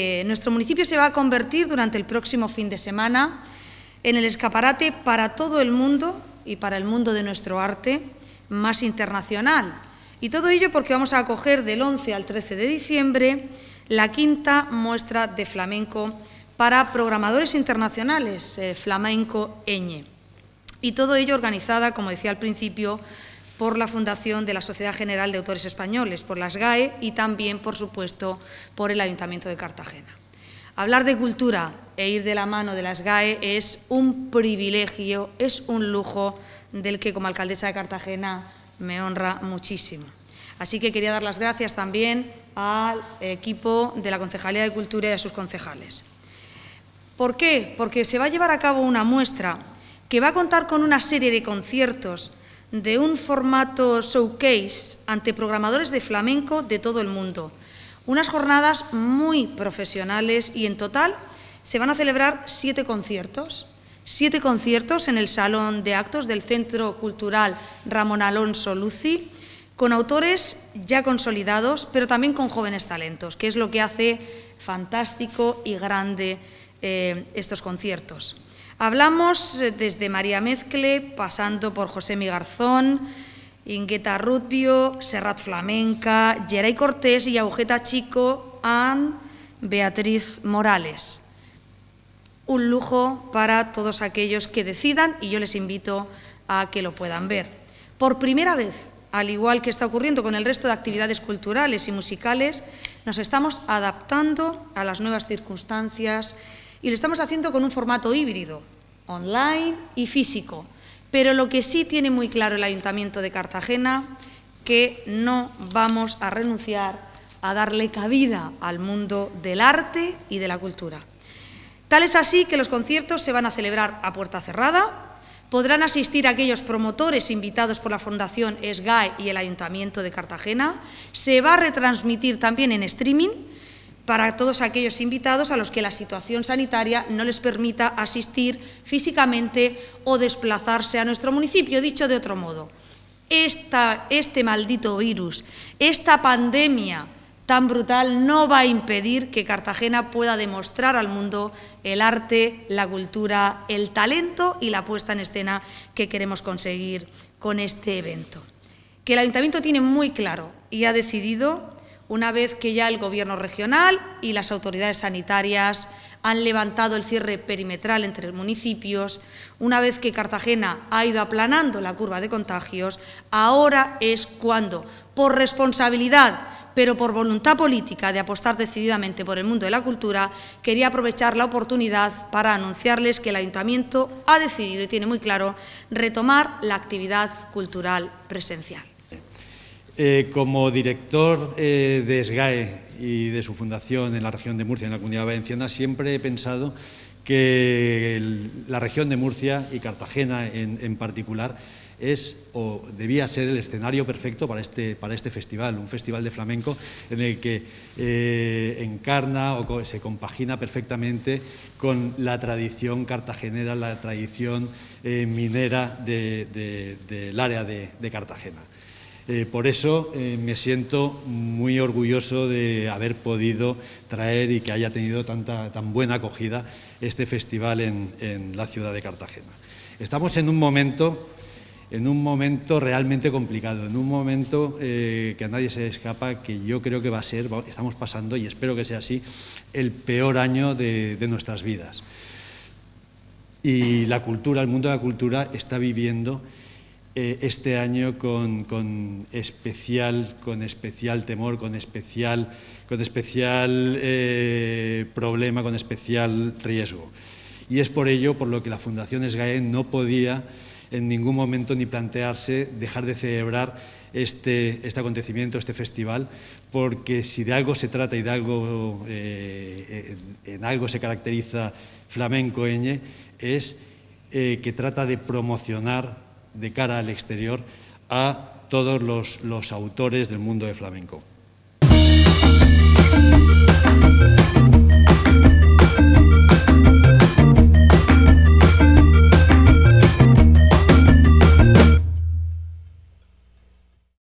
Nuestro municipio se va a convertir durante el próximo fin de semana en el escaparate para todo el mundo y para el mundo de nuestro arte más internacional. Y todo ello porque vamos a acoger del 11 al 13 de diciembre la quinta muestra de flamenco para programadores internacionales, flamenco-eñe. Y todo ello organizada, como decía al principio, por la Fundación de la Sociedad General de Autores Españoles, por las GAE y también, por supuesto, por el Ayuntamiento de Cartagena. Hablar de cultura e ir de la mano de las GAE es un privilegio, es un lujo del que como alcaldesa de Cartagena me honra muchísimo. Así que quería dar las gracias también al equipo de la Concejalía de Cultura y a sus concejales. ¿Por qué? Porque se va a llevar a cabo una muestra que va a contar con una serie de conciertos de un formato showcase ante programadores de flamenco de todo el mundo. Unas jornadas muy profesionales y en total se van a celebrar 7 conciertos. 7 conciertos en el Salón de Actos del Centro Cultural Ramón Alonso Luzzi, con autores ya consolidados, pero también con jóvenes talentos, que es lo que hace fantástico y grande estos conciertos. Hablamos desde María Mezcle, pasando por José Migarzón, Ingueta Rubio, Serrat Flamenca, Jerai Cortés y Agujeta Chico and Beatriz Morales. Un lujo para todos aquellos que decidan y yo les invito a que lo puedan ver. Por primera vez, al igual que está ocurriendo con el resto de actividades culturales y musicales, nos estamos adaptando a las nuevas circunstancias y lo estamos haciendo con un formato híbrido, online y físico. Pero lo que sí tiene muy claro el Ayuntamiento de Cartagena, que no vamos a renunciar a darle cabida al mundo del arte y de la cultura. Tal es así que los conciertos se van a celebrar a puerta cerrada, podrán asistir aquellos promotores invitados por la Fundación SGAE y el Ayuntamiento de Cartagena, se va a retransmitir también en streaming, para todos aquellos invitados a los que la situación sanitaria no les permita asistir físicamente o desplazarse a nuestro municipio. Dicho de otro modo, este maldito virus, esta pandemia tan brutal no va a impedir que Cartagena pueda demostrar al mundo el arte, la cultura, el talento y la puesta en escena que queremos conseguir con este evento. Que el Ayuntamiento tiene muy claro y ha decidido, una vez que ya el Gobierno regional y las autoridades sanitarias han levantado el cierre perimetral entre municipios, una vez que Cartagena ha ido aplanando la curva de contagios, ahora es cuando, por responsabilidad, pero por voluntad política de apostar decididamente por el mundo de la cultura, quería aprovechar la oportunidad para anunciarles que el Ayuntamiento ha decidido, y tiene muy claro, retomar la actividad cultural presencial. Como director de SGAE y de su fundación en la región de Murcia, en la Comunidad Valenciana, siempre he pensado que la región de Murcia y Cartagena en particular es o debía ser el escenario perfecto para este festival, un festival de flamenco en el que encarna o se compagina perfectamente con la tradición cartagenera, la tradición minera del área de Cartagena. Por eso me siento muy orgulloso de haber podido traer y que haya tenido tan buena acogida este festival en la ciudad de Cartagena. Estamos en un momento realmente complicado, en un momento que a nadie se escapa, que yo creo que va a ser, estamos pasando y espero que sea así, el peor año de nuestras vidas. Y la cultura, el mundo de la cultura está viviendo este año con especial temor, con especial problema, con especial riesgo. Y es por ello por lo que la Fundación SGAE no podía en ningún momento ni plantearse dejar de celebrar este acontecimiento, este festival, porque si de algo se trata y de algo, en algo se caracteriza flamenco-eñe, es que trata de promocionar de cara al exterior a todos los autores del mundo de flamenco.